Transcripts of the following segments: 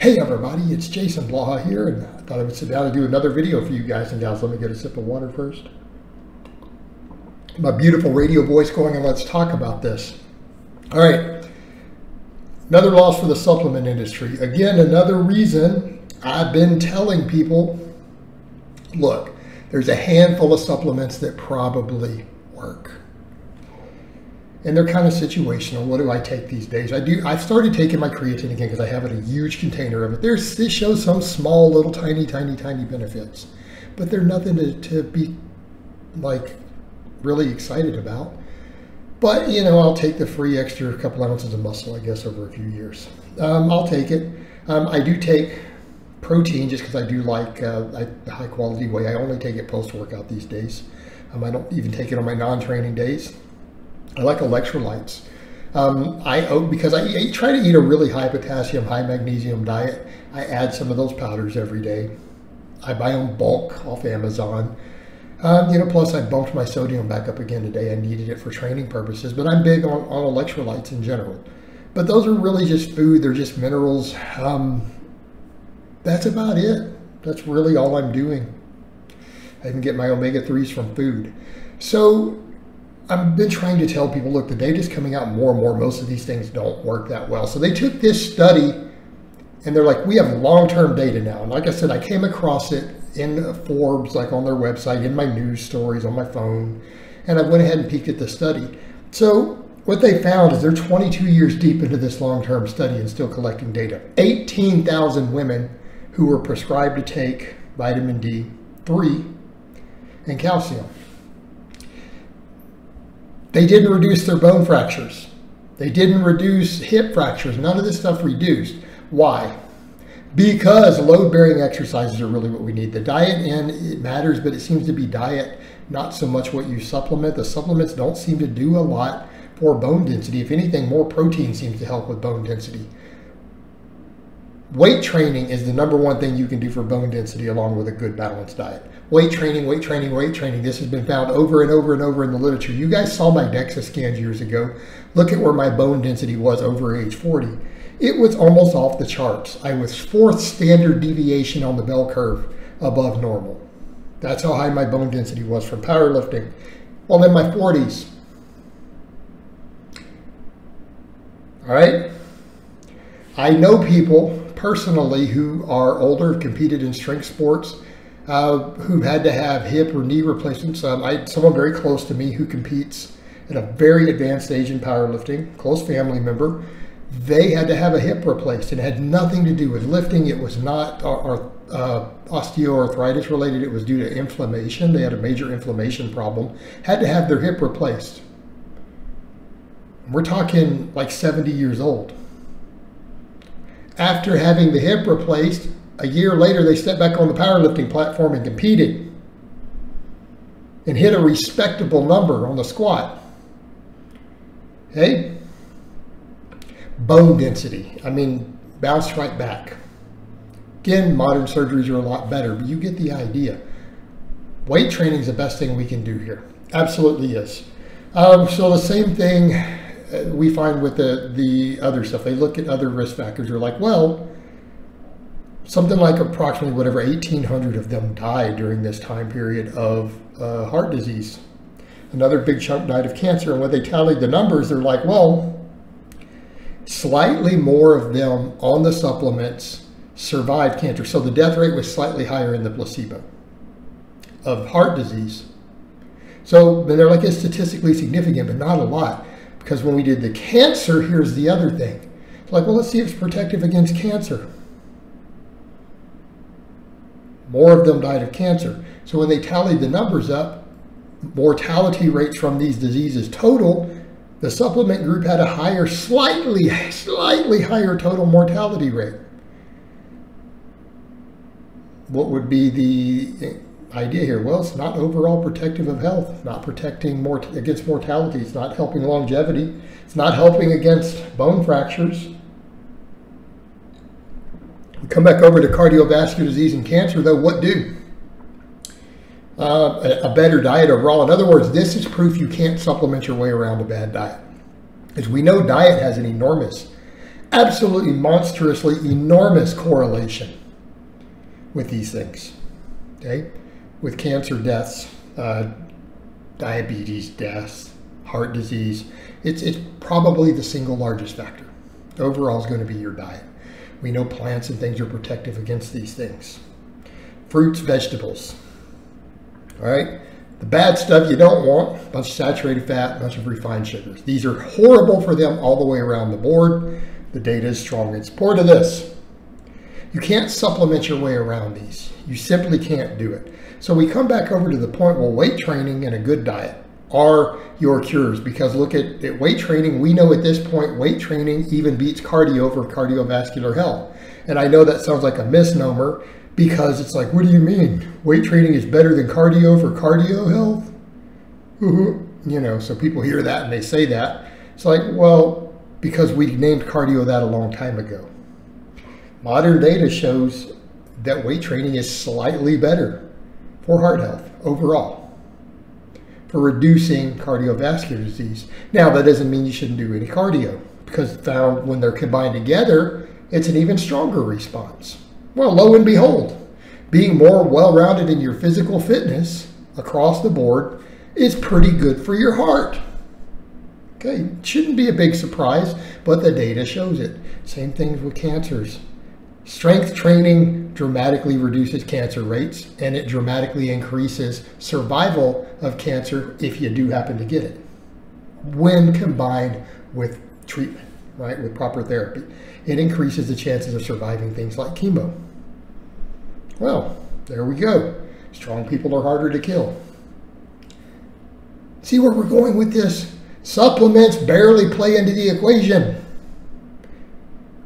Hey everybody, it's Jason Blaha here, and I thought I would sit down and do another video for you guys and gals. Let me get a sip of water first. My beautiful radio voice going, and let's talk about this. All right, another loss for the supplement industry. Again, another reason I've been telling people, look, there's a handful of supplements that probably work. And they're kind of situational. What do I take these days? I've started taking my creatine again because I have it, a huge container of it. This shows some small, little, tiny benefits, but they're nothing to be like really excited about. But you know, I'll take the free extra couple ounces of muscle, I guess, over a few years. I'll take it. I do take protein just because I do like the high quality whey. I only take it post-workout these days. I don't even take it on my non-training days. I like electrolytes. Because I try to eat a really high potassium, high magnesium diet, I add some of those powders every day. I buy them bulk off Amazon. Plus I bumped my sodium back up again today. I needed it for training purposes, but I'm big on electrolytes in general. But those are really just food. They're just minerals. That's about it. That's really all I'm doing. I can get my omega-3s from food. So I've been trying to tell people, look, the data's coming out more and more. Most of these things don't work that well. So they took this study and they're like, we have long-term data now. And like I said, I came across it in Forbes, like on their website, in my news stories, on my phone. And I went ahead and peeked at the study. So what they found is they're 22 years deep into this long-term study and still collecting data. 18,000 women who were prescribed to take vitamin D3 and calcium. They didn't reduce their bone fractures. They didn't reduce hip fractures. None of this stuff reduced. Why? Because load-bearing exercises are really what we need. The diet, and it matters, but it seems to be diet, not so much what you supplement. The supplements don't seem to do a lot for bone density. If anything, more protein seems to help with bone density. Weight training is the number one thing you can do for bone density along with a good balanced diet. Weight training. This has been found over and over and over in the literature. You guys saw my DEXA scans years ago. Look at where my bone density was over age 40. It was almost off the charts. I was 4th standard deviation on the bell curve above normal. That's how high my bone density was from powerlifting. Well, in my 40s. All right. I know people personally who are older, competed in strength sports, who had to have hip or knee replacements. Someone very close to me who competes at a very advanced age in powerlifting, close family member, they had to have a hip replaced. It had nothing to do with lifting. It was not osteoarthritis related. It was due to inflammation. They had a major inflammation problem, had to have their hip replaced. We're talking like 70 years old. After having the hip replaced, a year later, they stepped back on the powerlifting platform and competed and hit a respectable number on the squat. Okay? Bone density. I mean, bounced right back. Again, modern surgeries are a lot better, but you get the idea. Weight training is the best thing we can do here. Absolutely is. So the same thing we find with the other stuff. They look at other risk factors. They're like, well, something like approximately whatever 1,800 of them died during this time period of heart disease. Another big chunk died of cancer. And when they tallied the numbers, they're like, well, slightly more of them on the supplements survived cancer. So the death rate was slightly higher in the placebo of heart disease. So then they're like, it's statistically significant, but not a lot. Because when we did the cancer, here's the other thing. It's like, well, let's see if it's protective against cancer. More of them died of cancer. So when they tallied the numbers up, mortality rates from these diseases total, the supplement group had a higher, slightly higher total mortality rate. What would be the idea here? Well, it's not overall protective of health, not protecting against mortality. It's not helping longevity. It's not helping against bone fractures. We come back over to cardiovascular disease and cancer, though. What do? A better diet overall. In other words, this is proof you can't supplement your way around a bad diet. As we know, diet has an enormous absolutely monstrously enormous correlation with these things, okay? With cancer deaths, diabetes deaths, heart disease. It's probably the single largest factor. Overall is going to be your diet. We know plants and things are protective against these things. Fruits, vegetables, all right? The bad stuff you don't want, a bunch of saturated fat, a bunch of refined sugars. These are horrible for them all the way around the board. The data is strong in support of this. You can't supplement your way around these. You simply can't do it. So we come back over to the point, well, weight training and a good diet are your cures, because look at weight training. We know at this point, weight training even beats cardio for cardiovascular health. And I know that sounds like a misnomer, because it's like, what do you mean? Weight training is better than cardio for cardio health? You know, so people hear that and they say that. It's like, well, because we named cardio that a long time ago. Modern data shows that weight training is slightly better for heart health overall, for reducing cardiovascular disease. Now, that doesn't mean you shouldn't do any cardio, because found when they're combined together, it's an even stronger response. Well, lo and behold, being more well-rounded in your physical fitness across the board is pretty good for your heart. Okay, shouldn't be a big surprise, but the data shows it. Same things with cancers. Strength training dramatically reduces cancer rates, and it dramatically increases survival of cancer if you do happen to get it, when combined with treatment. Right, with proper therapy, it increases the chances of surviving things like chemo. Well, there we go. Strong people are harder to kill. See where we're going with this? Supplements barely play into the equation.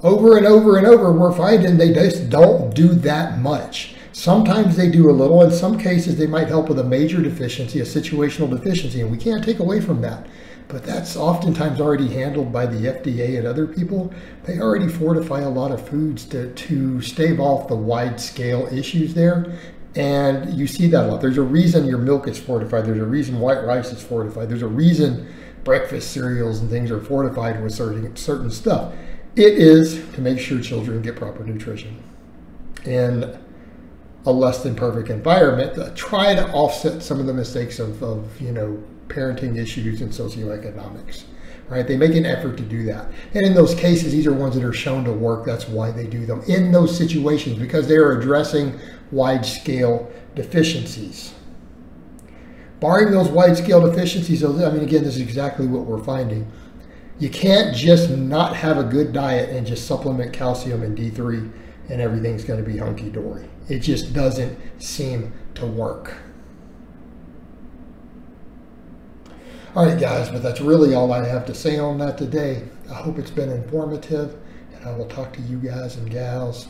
Over and over and over, we're finding they just don't do that much. Sometimes they do a little. In some cases, they might help with a major deficiency, a situational deficiency, and we can't take away from that. But that's oftentimes already handled by the FDA and other people. They already fortify a lot of foods to stave off the wide scale issues there. And you see that a lot. There's a reason your milk is fortified. There's a reason white rice is fortified. There's a reason breakfast cereals and things are fortified with certain stuff. It is to make sure children get proper nutrition in a less than perfect environment. Try to offset some of the mistakes of you know, parenting issues and socioeconomics, right? They make an effort to do that. And in those cases, these are ones that are shown to work. That's why they do them in those situations, because they are addressing wide scale deficiencies. Barring those wide scale deficiencies, I mean, again, this is exactly what we're finding. You can't just not have a good diet and just supplement calcium and D3 and everything's going to be hunky-dory. It just doesn't seem to work. All right, guys, but that's really all I have to say on that today. I hope it's been informative, and I will talk to you guys and gals